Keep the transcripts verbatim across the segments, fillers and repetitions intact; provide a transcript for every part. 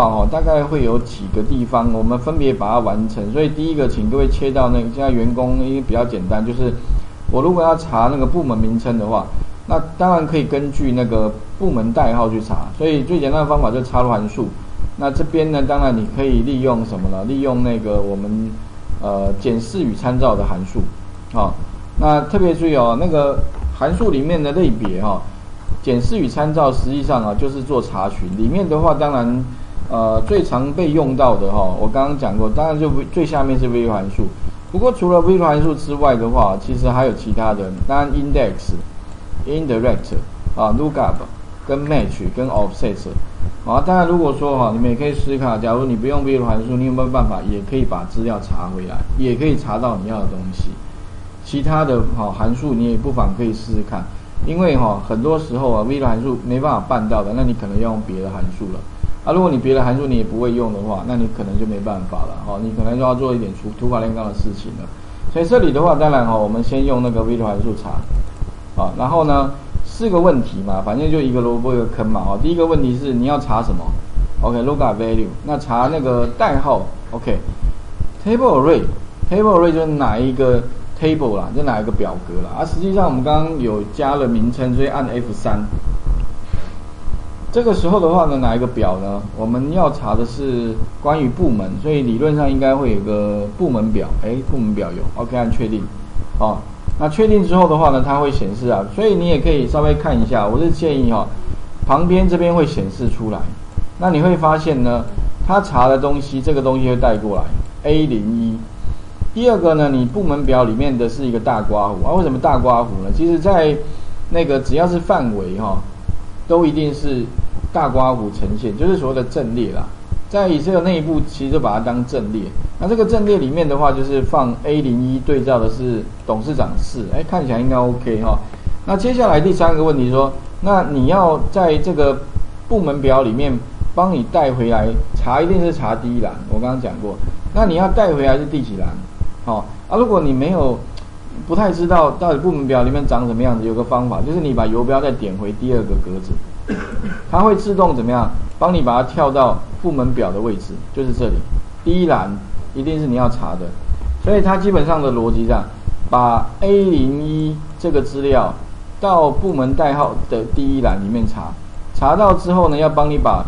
哦，大概会有几个地方，我们分别把它完成。所以第一个，请各位切到那个，现在员工因为比较简单，就是我如果要查那个部门名称的话，那当然可以根据那个部门代号去查。所以最简单的方法就是插入函数。那这边呢，当然你可以利用什么呢？利用那个我们呃检视与参照的函数。好、哦，那特别注意哦，那个函数里面的类别哈、哦，检视与参照实际上啊就是做查询。里面的话，当然。 呃，最常被用到的哈、哦，我刚刚讲过，当然就最下面是 V L O O K 函数。不过除了 V L O O K 函数之外的话，其实还有其他的，当然 INDEX、INDIRECT 啊、LOOKUP 跟 MATCH 跟 OFFSET 啊。当然，如果说哈、啊，你们也可以思考，假如你不用 V L O O K 函数，你有没有办法也可以把资料查回来，也可以查到你要的东西。其他的哈、啊、函数你也不妨可以试试看，因为哈、啊、很多时候啊 V L O O K 函数没办法办到的，那你可能要用别的函数了。 啊，如果你别的函数你也不会用的话，那你可能就没办法了哦，你可能就要做一点除土法炼钢的事情了。所以这里的话，当然哦，我们先用那个 V L O O K 函数查，啊，然后呢，四个问题嘛，反正就一个萝卜一个坑嘛哦。第一个问题是你要查什么 ？OK，lookup value， 那查那个代号 ，OK，table array，table array 就是哪一个 table 啦，就哪一个表格啦。啊，实际上我们刚刚有加了名称，所以按 F 三。 这个时候的话呢，哪一个表呢？我们要查的是关于部门，所以理论上应该会有个部门表。哎，部门表有 ，OK， 按确定。哦，那确定之后的话呢，它会显示啊，所以你也可以稍微看一下。我是建议哈、哦，旁边这边会显示出来。那你会发现呢，它查的东西，这个东西会带过来 A 零一。第二个呢，你部门表里面的是一个大括弧啊，为什么大括弧呢？其实在那个只要是范围哈、哦，都一定是。 大括弧呈现就是所谓的阵列啦，在 Excel 内部其实就把它当阵列。那这个阵列里面的话，就是放 A 零一 对照的是董事长室，哎，看起来应该 OK 哈、哦。那接下来第三个问题说，那你要在这个部门表里面帮你带回来查，一定是查第一栏，我刚刚讲过。那你要带回来是第几栏？好、哦、啊，如果你没有不太知道到底部门表里面长什么样子，有个方法就是你把游标再点回第二个格子。 它会自动怎么样？帮你把它跳到部门表的位置，就是这里。第一栏一定是你要查的，所以它基本上的逻辑上，把 A 零一 这个资料到部门代号的第一栏里面查，查到之后呢，要帮你把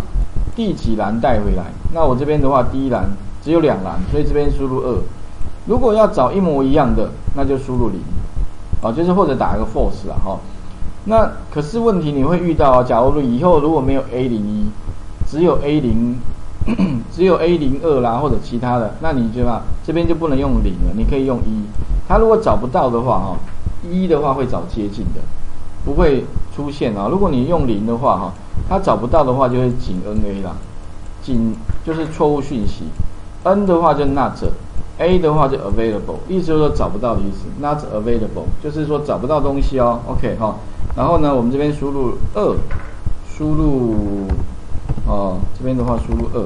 第几栏带回来。那我这边的话，第一栏只有两栏，所以这边输入 二。如果要找一模一样的，那就输入 零， 哦，就是或者打一个 false 啦，哈。 那可是问题你会遇到啊，假如以后如果没有 A 零一， 只有 A 零， 只有 A 零二 啦或者其他的，那你就嘛这边就不能用零了，你可以用一。它如果找不到的话哈、哦，一的话会找接近的，不会出现啊、哦。如果你用零的话哈、哦，它找不到的话就会仅 N A 啦，仅就是错误讯息 ，N 的话就 not，A 的话就 available， 意思就是说找不到的意思 ，not available 就是说找不到东西哦。OK 哈、哦。 然后呢，我们这边输入二，输入哦，这边的话输入二，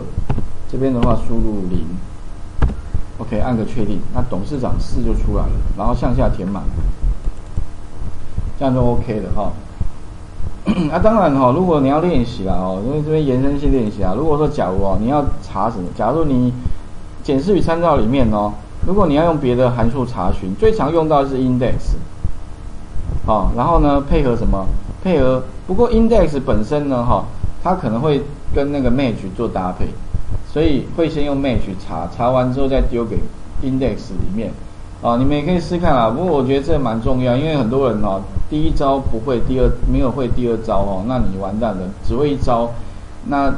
这边的话输入零 ，OK， 按个确定，那董事长四就出来了，然后向下填满，这样就 OK 了哈。那、哦啊、当然哈、哦，如果你要练习啦哦，因为这边延伸性练习啊，如果说假如哦你要查什么，假如你检视与参照里面哦，如果你要用别的函数查询，最常用到的是 index。 哦，然后呢，配合什么？配合不过 index 本身呢，哈、哦，它可能会跟那个 match 做搭配，所以会先用 match 查，查完之后再丢给 index 里面。啊、哦，你们也可以试看啦。不过我觉得这蛮重要，因为很多人哦，第一招不会，第二没有会第二招哦，那你完蛋了，只会一招，那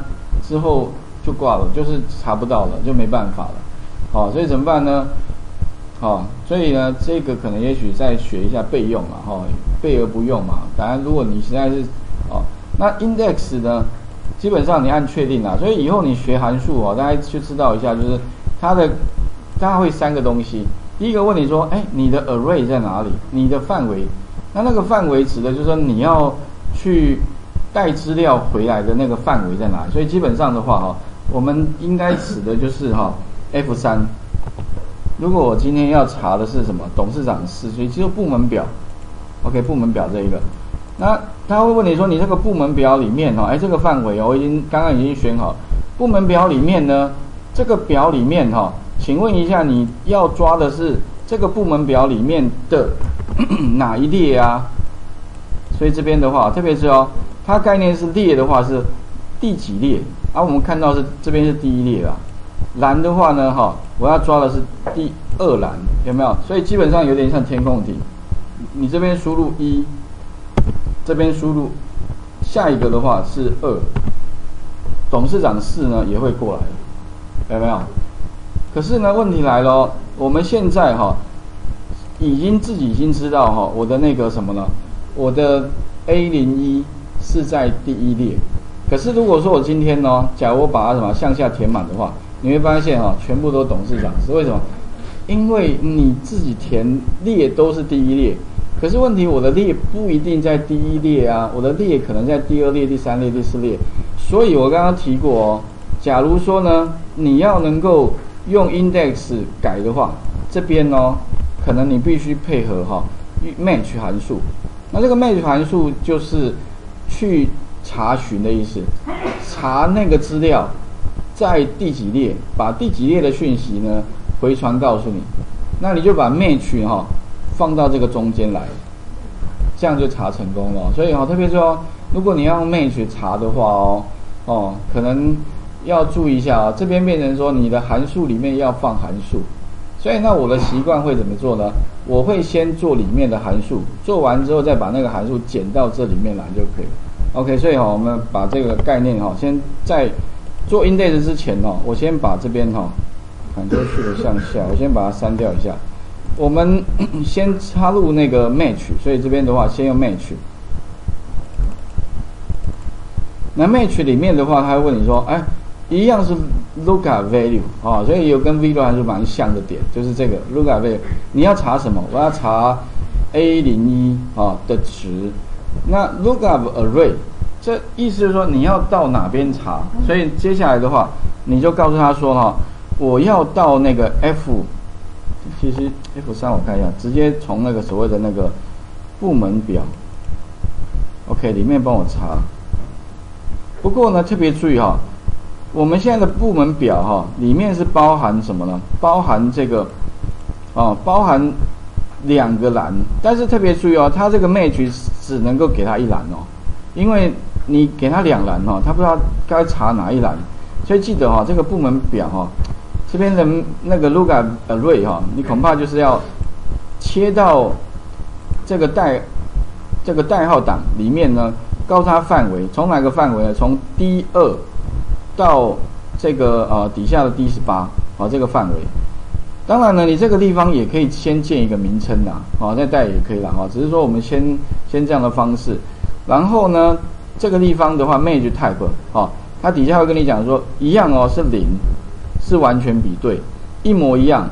之后就挂了，就是查不到了，就没办法了。好、哦，所以怎么办呢？ 哦，所以呢，这个可能也许再学一下备用嘛，哈、哦，备而不用嘛。当然，如果你实在是，哦，那 index 呢，基本上你按确定啦。所以以后你学函数哦，大家去知道一下，就是它的，它会三个东西。第一个问你说，哎，你的 array 在哪里？你的范围，那那个范围指的就是说你要去带资料回来的那个范围在哪里？所以基本上的话，哈、哦，我们应该指的就是哈、哦、F 三。 如果我今天要查的是什么董事长室，所以就是部门表 ，OK， 部门表这一个，那他会问你说你这个部门表里面哦，哎，这个范围、哦、我已经刚刚已经选好，部门表里面呢，这个表里面哈、哦，请问一下，你要抓的是这个部门表里面的咳咳哪一列啊？所以这边的话，特别是哦，它概念是列的话是第几列啊？我们看到是这边是第一列啦。栏的话呢，哈、哦，我要抓的是第二栏，有没有？所以基本上有点像填空题，你这边输入一，这边输入下一个的话是二。董事长室呢也会过来，有没有？可是呢，问题来了、哦，我们现在哈、哦，已经自己已经知道哈、哦，我的那个什么呢？我的 A 零一 是在第一列。可是如果说我今天呢，假如我把它什么向下填满的话，你会发现哈、哦，全部都董事长室。为什么？因为你自己填列都是第一列，可是问题我的列不一定在第一列啊，我的列可能在第二列、第三列、第四列。所以我刚刚提过哦，假如说呢，你要能够用 index 改的话，这边哦，可能你必须配合哈、哦、match 函数。那这个 match 函数就是去查询的意思，查那个资料在第几列，把第几列的讯息呢回传告诉你。那你就把 match 哈、哦、放到这个中间来，这样就查成功了。所以哈、哦，特别说，如果你要用 match 查的话哦。哦，可能要注意一下啊，这边变成说你的函数里面要放函数，所以那我的习惯会怎么做呢？我会先做里面的函数，做完之后再把那个函数剪到这里面来就可以了。OK， 所以哈、哦，我们把这个概念哈、哦，先在做 index 之前哦，我先把这边哈、哦，感觉去了向下，我先把它删掉一下。我们先插入那个 match， 所以这边的话先用 match。那 match 里面的话，他会问你说，哎，一样是 lookup value 啊、哦，所以有跟 vlookup 还是蛮像的点，就是这个 lookup value， 你要查什么？我要查 A 零一 啊的值。那 lookup array， 这意思就是说你要到哪边查？所以接下来的话，你就告诉他说哈、哦，我要到那个 F， 其实 F 三我看一下，直接从那个所谓的那个部门表 ，OK 里面帮我查。不过呢，特别注意哈、哦，我们现在的部门表哈、哦，里面是包含什么呢？包含这个，哦，包含两个栏，但是特别注意哦，它这个 match 只能够给它一栏哦，因为你给它两栏哦，它不知道该查哪一栏，所以记得哈、哦，这个部门表哈、哦，这边的那个 lookup array 哈、哦，你恐怕就是要切到这个代这个代号档里面呢。告诉它范围，从哪个范围呢？从 D 二 到这个呃底下的 D 十八 啊、哦、这个范围。当然呢，你这个地方也可以先建一个名称啦，啊、哦、再带也可以啦，哈、哦，只是说我们先先这样的方式。然后呢，这个地方的话 ，match type 啊、哦，它底下会跟你讲说一样哦，是零，是完全比对，一模一样。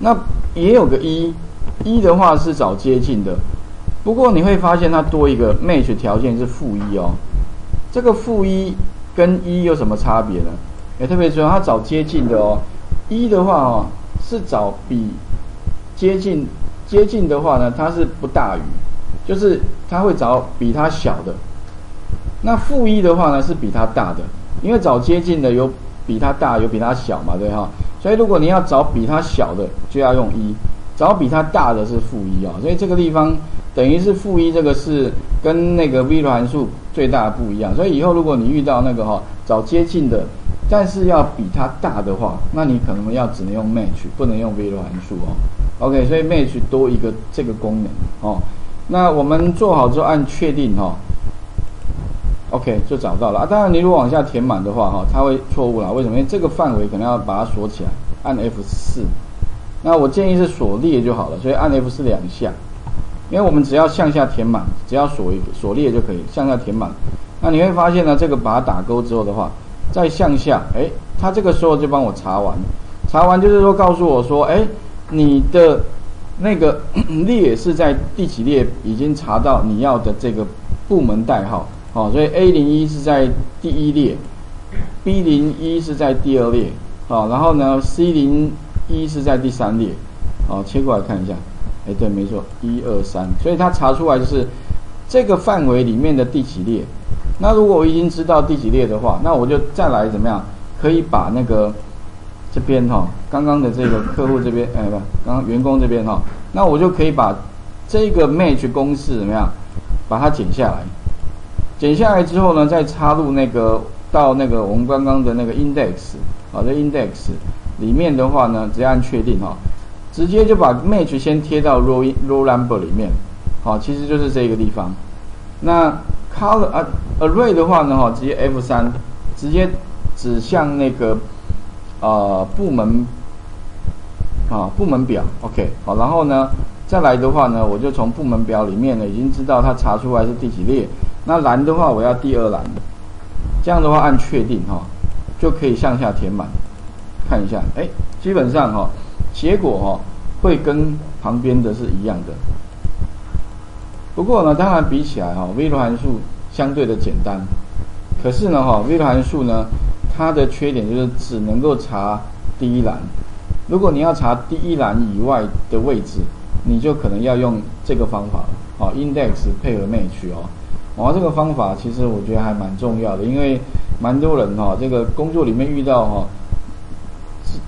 那也有个一，一的话是找接近的。不过你会发现它多一个 match 条件是负一哦，这个负一跟一有什么差别呢？也特别重要，它找接近的哦。一的话哦是找比接近接近的话呢，它是不大于，就是它会找比它小的。那负一的话呢是比它大的，因为找接近的有比它大有比它小嘛，对哈。所以如果你要找比它小的，就要用一；找比它大的是负一哦。所以这个地方。等于是负一，这个是跟那个 vlookup 函数最大的不一样，所以以后如果你遇到那个哈、哦、找接近的，但是要比它大的话，那你可能要只能用 match， 不能用 vlookup 函数哦。OK， 所以 match 多一个这个功能哦。那我们做好之后按确定哈、哦、，OK 就找到了啊。当然你如果往下填满的话哈、哦，它会错误啦。为什么？因为这个范围可能要把它锁起来，按 F 四。那我建议是锁列就好了，所以按 F 四 两下。因为我们只要向下填满，只要锁一个锁列就可以向下填满。那你会发现呢，这个把它打勾之后的话，再向下，哎，它这个时候就帮我查完，查完就是说告诉我说，哎，你的那个列是在第几列，已经查到你要的这个部门代号，哦，所以 A 零一 是在第一列 ，B 零一 是在第二列，哦，然后呢 C 零一 是在第三列，哦，切过来看一下。哎，对，没错，一二三，所以它查出来就是这个范围里面的第几列。那如果我已经知道第几列的话，那我就再来怎么样？可以把那个这边哈、哦，刚刚的这个客户这边，哎不，刚刚员工这边哈、哦，那我就可以把这个 match 公式怎么样，把它剪下来，剪下来之后呢，再插入那个到那个我们刚刚的那个 index 啊，这 index 里面的话呢，直接按确定哈、哦，直接就把 match 先贴到 row row number 里面，好、哦，其实就是这个地方。那 color 啊 array 的话呢，哈、哦，直接 F 三 直接指向那个。 呃，部门啊，部门表 ，OK， 好，然后呢，再来的话呢，我就从部门表里面呢，已经知道它查出来是第几列。那栏的话，我要第二栏，这样的话按确定哈、哦，就可以向下填满。看一下，哎，基本上哈、哦，结果哈、哦、会跟旁边的是一样的。不过呢，当然比起来哈、哦、，VLOOKUP 函数相对的简单，可是呢哈、哦、，VLOOKUP 函数呢。 它的缺点就是只能够查第一栏，如果你要查第一栏以外的位置，你就可能要用这个方法，哦 ，index 配合 match 哦，然后这个方法其实我觉得还蛮重要的，因为蛮多人哈、哦，这个工作里面遇到哈、哦，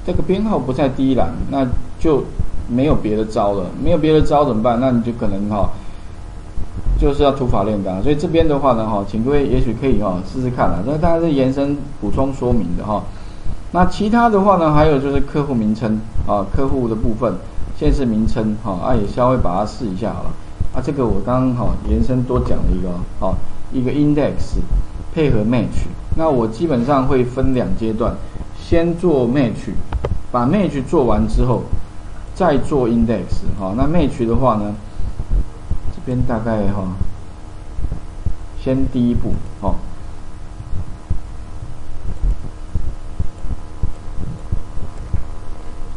这个编号不在第一栏，那就没有别的招了，没有别的招怎么办？那你就可能哈、哦，就是要土法炼钢，所以这边的话呢，哈、哦，请各位也许可以哈、哦、试试看啦，这当然是延伸补充说明的哈、哦。那其他的话呢，还有就是客户名称啊，客户的部分，现在是名称哈，啊也稍微把它试一下好了。啊，这个我刚刚哈、哦、延伸多讲了一个好、哦、一个 index 配合 match， 那我基本上会分两阶段，先做 match， 把 match 做完之后，再做 index 哈、哦。那 match 的话呢？ 边大概哈、哦，先第一步哦，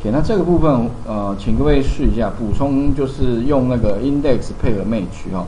给、okay, 那这个部分呃，请各位试一下补充，就是用那个 index 配合 match 哈、哦。